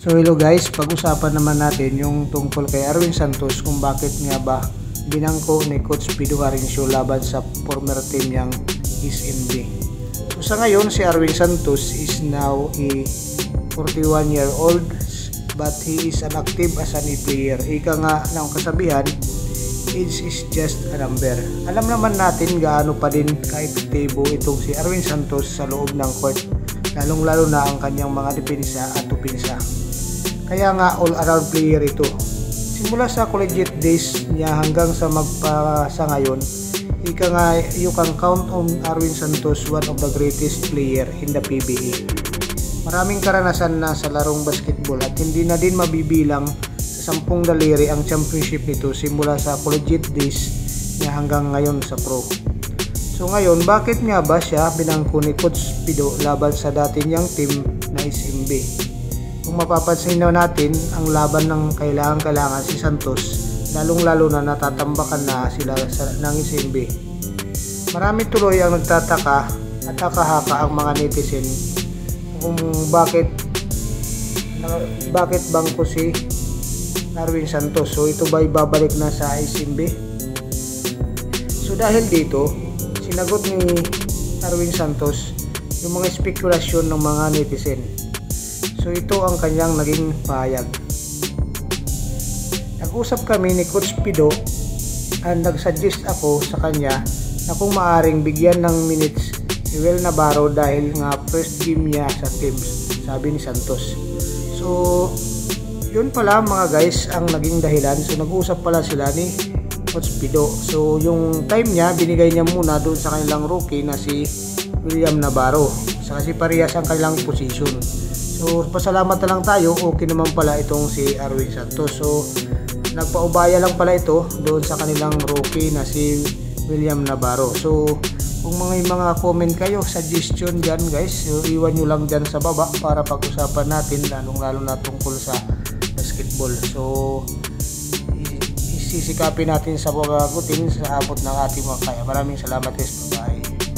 So hello guys, pag-usapan naman natin yung tungkol kay Arwind Santos kung bakit nga ba binangko ni Coach Pido Jarencio laban sa former team niyang SMB. So sa ngayon si Arwind Santos is now a 41-year-old but he is an active as an player. Ika nga ng kasabihan, age is just a number. Alam naman natin gaano pa din ka-epektibo itong si Arwind Santos sa loob ng court, lalong lalo na ang kanyang mga depensa at opensa. Kaya nga all-around player ito. Simula sa collegiate days niya hanggang sa magpasa ngayon, ika nga, you can count on Arwind Santos, one of the greatest player in the PBA. Maraming karanasan na sa larong basketball at hindi na din mabibilang sa 10 daliri ang championship nito simula sa collegiate days niya hanggang ngayon sa pro. So ngayon, bakit nga ba siya binangko ni Coach Pido laban sa dati niyang team na SMB? Kung mapapansin na natin, ang laban ng kailangan si Santos, lalong-lalo na natatambakan na sila ng SMB. Marami tuloy ang nagtataka at nakahaka ang mga netizen kung bakit bangko si Arwind Santos. So ito ba ibabalik na sa SMB? So dahil dito, sinagot ni Arwind Santos yung mga spekulasyon ng mga netizen. So ito ang kanyang naging pahayag. Nag-usap kami ni Coach Pido at nag-suggest ako sa kanya na kung maaring bigyan ng minutes si Will Navarro dahil nga first game niya sa team, sabi ni Santos. So yun pala mga guys ang naging dahilan. So nag-usap pala sila ni Coach Pido. So yung time niya binigay niya muna doon sa kanilang rookie na si William Navarro kasi parehas ang kanilang position. So pasalamat na lang tayo, okay naman pala itong si Arwind Santos. So nagpaubaya lang pala ito doon sa kanilang rookie na si William Navarro. So kung mga comment kayo, suggestion dyan guys, so, iwan nyo lang dyan sa baba para pag-usapan natin lalong lalo na tungkol sa basketball. So isisikapin natin sa pag-agutin sa abot ng ating mga kaya. Maraming salamat guys, bye bye.